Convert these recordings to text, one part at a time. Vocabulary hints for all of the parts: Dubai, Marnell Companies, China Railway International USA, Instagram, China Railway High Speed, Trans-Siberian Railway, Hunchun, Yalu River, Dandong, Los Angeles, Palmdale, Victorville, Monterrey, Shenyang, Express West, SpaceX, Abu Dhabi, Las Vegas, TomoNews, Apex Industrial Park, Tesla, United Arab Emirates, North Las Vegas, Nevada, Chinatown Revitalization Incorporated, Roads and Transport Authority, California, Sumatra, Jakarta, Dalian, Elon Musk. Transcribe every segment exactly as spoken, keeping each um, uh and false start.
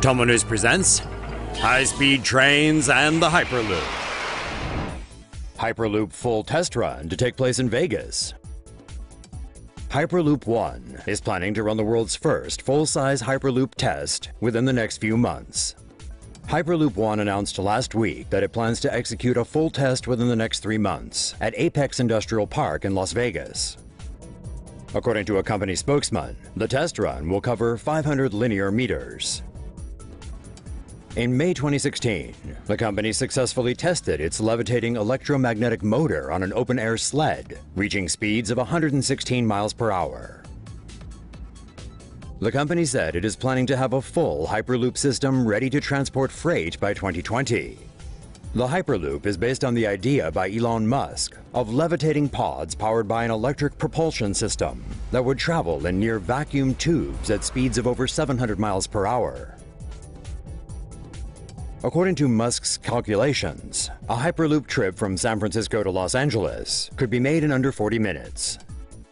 TomoNews presents high-speed trains and the Hyperloop. Hyperloop full test run to take place in Vegas. Hyperloop One is planning to run the world's first full-size Hyperloop test within the next few months. Hyperloop One announced last week that it plans to execute a full test within the next three months at Apex Industrial Park in Las Vegas. According to a company spokesman, the test run will cover five hundred linear meters. In May twenty sixteen, the company successfully tested its levitating electromagnetic motor on an open-air sled, reaching speeds of one hundred sixteen miles per hour. The company said it is planning to have a full Hyperloop system ready to transport freight by twenty twenty. The Hyperloop is based on the idea by Elon Musk of levitating pods powered by an electric propulsion system that would travel in near-vacuum tubes at speeds of over seven hundred miles per hour. According to Musk's calculations, a Hyperloop trip from San Francisco to Los Angeles could be made in under forty minutes.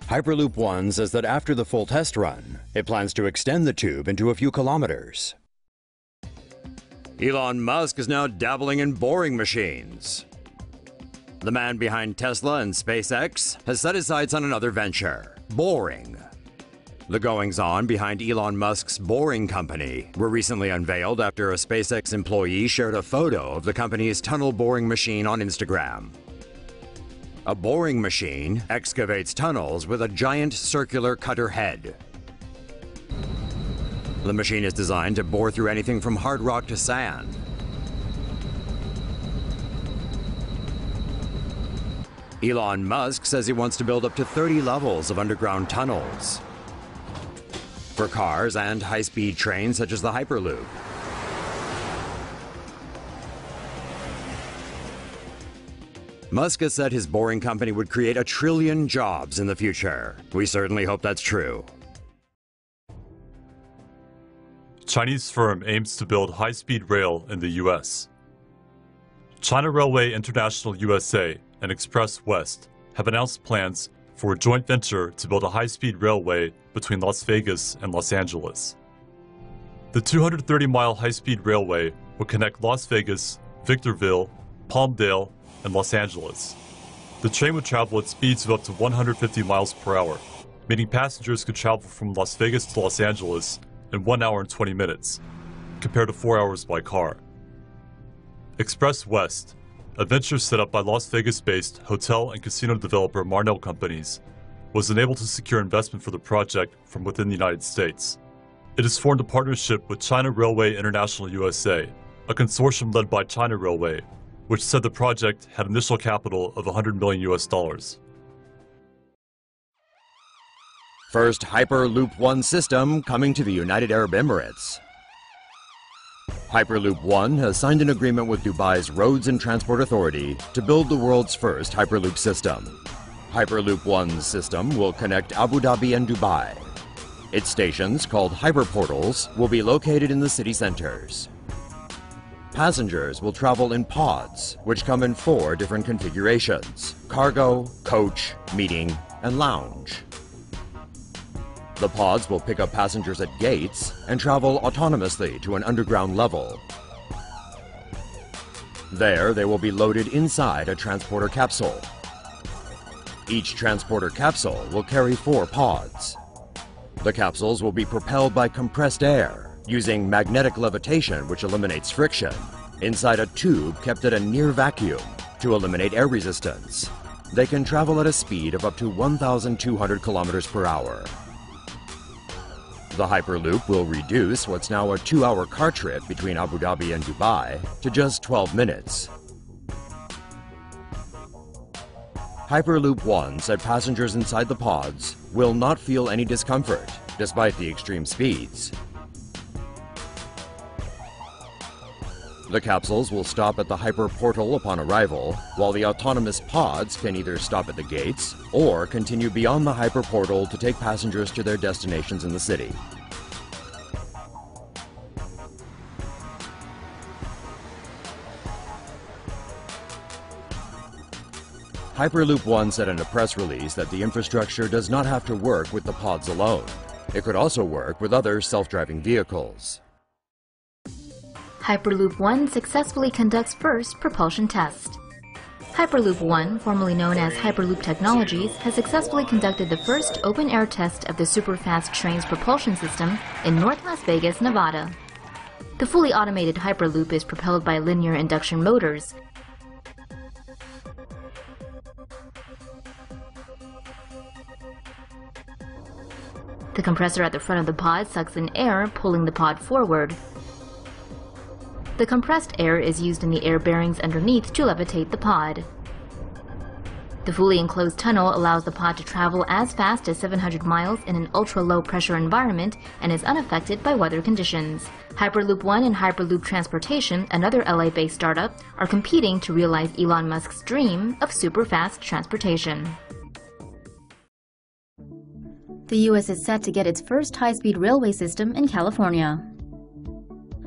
Hyperloop One says that after the full test run, it plans to extend the tube into a few kilometers. Elon Musk is now dabbling in boring machines. The man behind Tesla and SpaceX has set his sights on another venture, boring. The goings-on behind Elon Musk's boring company were recently unveiled after a SpaceX employee shared a photo of the company's tunnel boring machine on Instagram. A boring machine excavates tunnels with a giant circular cutter head. The machine is designed to bore through anything from hard rock to sand. Elon Musk says he wants to build up to thirty levels of underground tunnels for cars and high-speed trains such as the Hyperloop. Musk has said his boring company would create a trillion jobs in the future. We certainly hope that's true. Chinese firm aims to build high-speed rail in the U S. China Railway International U S A and Express West have announced plans for a joint venture to build a high-speed railway between Las Vegas and Los Angeles. The two hundred thirty mile high-speed railway will connect Las Vegas, Victorville, Palmdale, and Los Angeles. The train would travel at speeds of up to one hundred fifty miles per hour, meaning passengers could travel from Las Vegas to Los Angeles in one hour and twenty minutes, compared to four hours by car. Express West, a venture set up by Las Vegas-based hotel and casino developer Marnell Companies, was unable to secure investment for the project from within the United States. It has formed a partnership with China Railway International U S A, a consortium led by China Railway, which said the project had initial capital of one hundred million U S dollars. First Hyperloop One system coming to the United Arab Emirates. Hyperloop One has signed an agreement with Dubai's Roads and Transport Authority to build the world's first Hyperloop system. Hyperloop One's system will connect Abu Dhabi and Dubai. Its stations, called hyperportals, will be located in the city centers. Passengers will travel in pods, which come in four different configurations: cargo, coach, meeting, and lounge. The pods will pick up passengers at gates and travel autonomously to an underground level. There, they will be loaded inside a transporter capsule. Each transporter capsule will carry four pods. The capsules will be propelled by compressed air, using magnetic levitation, which eliminates friction, inside a tube kept at a near vacuum to eliminate air resistance. They can travel at a speed of up to one thousand two hundred kilometers per hour. The Hyperloop will reduce what's now a two hour car trip between Abu Dhabi and Dubai to just twelve minutes. Hyperloop One said passengers inside the pods will not feel any discomfort, despite the extreme speeds. The capsules will stop at the hyperportal upon arrival, while the autonomous pods can either stop at the gates or continue beyond the hyperportal to take passengers to their destinations in the city. Hyperloop One said in a press release that the infrastructure does not have to work with the pods alone. It could also work with other self-driving vehicles. Hyperloop one successfully conducts first propulsion test. Hyperloop one, formerly known as Hyperloop Technologies, has successfully conducted the first open-air test of the superfast train's propulsion system in North Las Vegas, Nevada. The fully automated Hyperloop is propelled by linear induction motors. The compressor at the front of the pod sucks in air, pulling the pod forward. The compressed air is used in the air bearings underneath to levitate the pod. The fully enclosed tunnel allows the pod to travel as fast as seven hundred miles in an ultra-low pressure environment and is unaffected by weather conditions. Hyperloop one and Hyperloop Transportation, another L A-based startup, are competing to realize Elon Musk's dream of super-fast transportation. The U S is set to get its first high-speed railway system in California.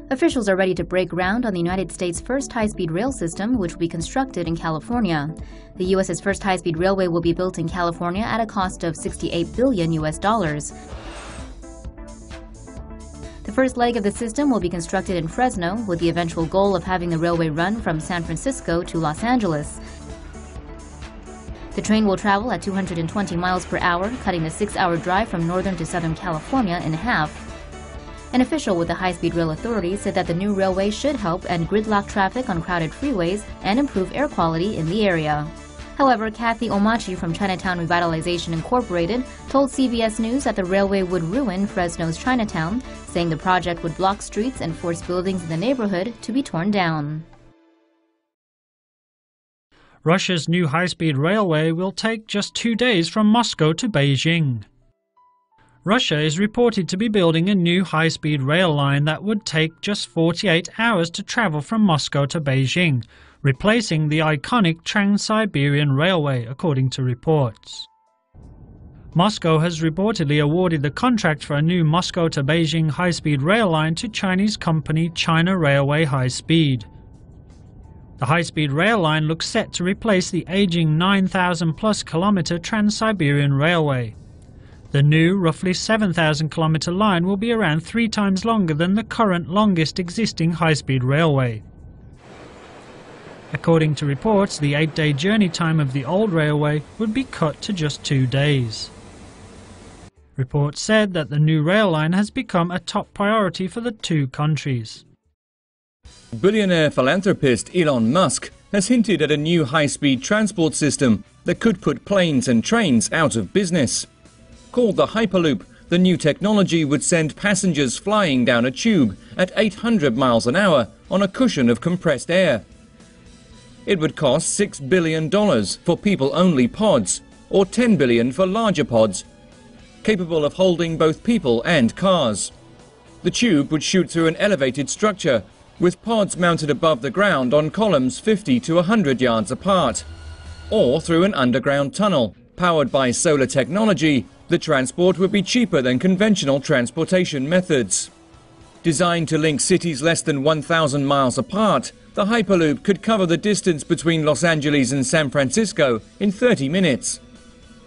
Officials are ready to break ground on the United States' first high-speed rail system, which will be constructed in California. The U S's first high-speed railway will be built in California at a cost of sixty-eight billion U S dollars. The first leg of the system will be constructed in Fresno, with the eventual goal of having the railway run from San Francisco to Los Angeles. The train will travel at two hundred twenty miles per hour, cutting the six-hour drive from Northern to Southern California in half. An official with the High Speed Rail Authority said that the new railway should help end gridlock traffic on crowded freeways and improve air quality in the area. However, Kathy Omachi from Chinatown Revitalization Incorporated told C B S News that the railway would ruin Fresno's Chinatown, saying the project would block streets and force buildings in the neighborhood to be torn down. Russia's new high-speed railway will take just two days from Moscow to Beijing. Russia is reported to be building a new high-speed rail line that would take just forty-eight hours to travel from Moscow to Beijing, replacing the iconic Trans-Siberian Railway, according to reports. Moscow has reportedly awarded the contract for a new Moscow to Beijing high-speed rail line to Chinese company China Railway High Speed. The high-speed rail line looks set to replace the aging nine thousand plus kilometer Trans-Siberian Railway. The new, roughly seven thousand kilometer line will be around three times longer than the current longest existing high-speed railway. According to reports, the eight-day journey time of the old railway would be cut to just two days. Reports said that the new rail line has become a top priority for the two countries. Billionaire philanthropist Elon Musk has hinted at a new high-speed transport system that could put planes and trains out of business. Called the Hyperloop, the new technology would send passengers flying down a tube at eight hundred miles an hour on a cushion of compressed air. It would cost six billion dollars for people-only pods, or ten billion dollars for larger pods, capable of holding both people and cars. The tube would shoot through an elevated structure, with pods mounted above the ground on columns fifty to one hundred yards apart, or through an underground tunnel. Powered by solar technology, the transport would be cheaper than conventional transportation methods. Designed to link cities less than one thousand miles apart, the Hyperloop could cover the distance between Los Angeles and San Francisco in thirty minutes.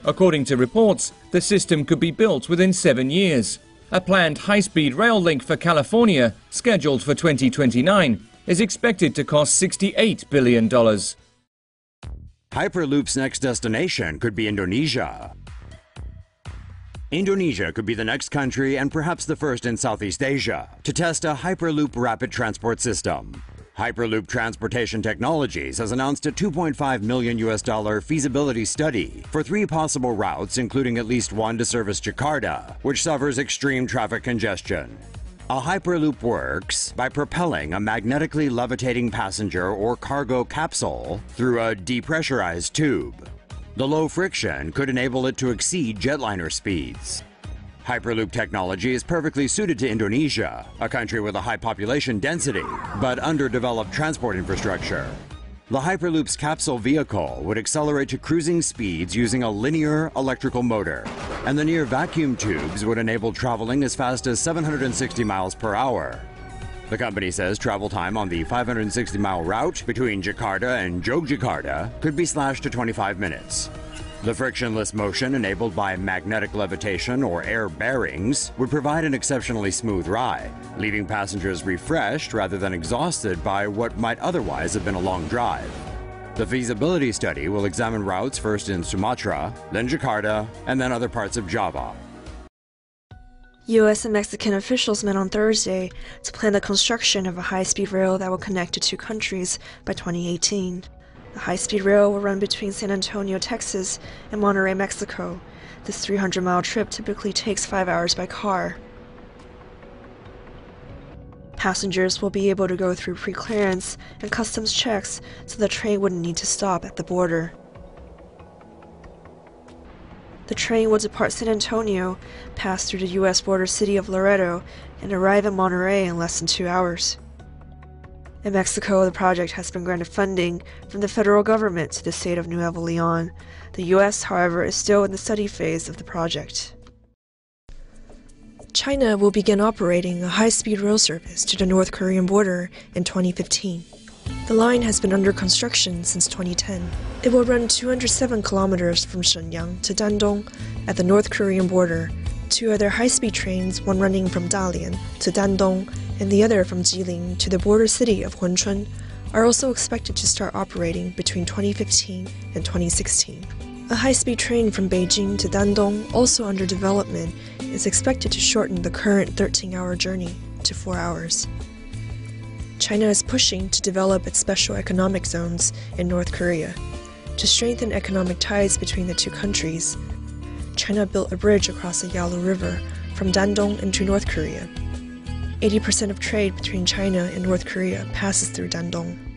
According to reports, the system could be built within seven years. A planned high-speed rail link for California, scheduled for twenty twenty-nine, is expected to cost sixty-eight billion dollars. Hyperloop's next destination could be Indonesia. Indonesia could be the next country, and perhaps the first in Southeast Asia, to test a Hyperloop rapid transport system. Hyperloop Transportation Technologies has announced a two point five million U S dollar feasibility study for three possible routes, including at least one to service Jakarta, which suffers extreme traffic congestion. A Hyperloop works by propelling a magnetically levitating passenger or cargo capsule through a depressurized tube. The low friction could enable it to exceed jetliner speeds. Hyperloop technology is perfectly suited to Indonesia, a country with a high population density but underdeveloped transport infrastructure. The Hyperloop's capsule vehicle would accelerate to cruising speeds using a linear electrical motor, and the near vacuum tubes would enable traveling as fast as seven hundred sixty miles per hour. The company says travel time on the five hundred sixty mile route between Jakarta and Yogyakarta could be slashed to twenty-five minutes. The frictionless motion enabled by magnetic levitation or air bearings would provide an exceptionally smooth ride, leaving passengers refreshed rather than exhausted by what might otherwise have been a long drive. The feasibility study will examine routes first in Sumatra, then Jakarta, and then other parts of Java. U S and Mexican officials met on Thursday to plan the construction of a high-speed rail that will connect the two countries by twenty eighteen. The high-speed rail will run between San Antonio, Texas, and Monterrey, Mexico. This three hundred mile trip typically takes five hours by car. Passengers will be able to go through pre-clearance and customs checks so the train wouldn't need to stop at the border. The train will depart San Antonio, pass through the U S border city of Laredo, and arrive at Monterrey in less than two hours. In Mexico, the project has been granted funding from the federal government to the state of Nuevo Leon. The U S, however, is still in the study phase of the project. China will begin operating a high-speed rail service to the North Korean border in twenty fifteen. The line has been under construction since twenty ten. It will run two hundred seven kilometers from Shenyang to Dandong at the North Korean border. Two other high-speed trains, one running from Dalian to Dandong and the other from Jilin to the border city of Hunchun, are also expected to start operating between twenty fifteen and twenty sixteen. A high-speed train from Beijing to Dandong, also under development, is expected to shorten the current thirteen hour journey to four hours. China is pushing to develop its special economic zones in North Korea. To strengthen economic ties between the two countries, China built a bridge across the Yalu River from Dandong into North Korea. eighty percent of trade between China and North Korea passes through Dandong.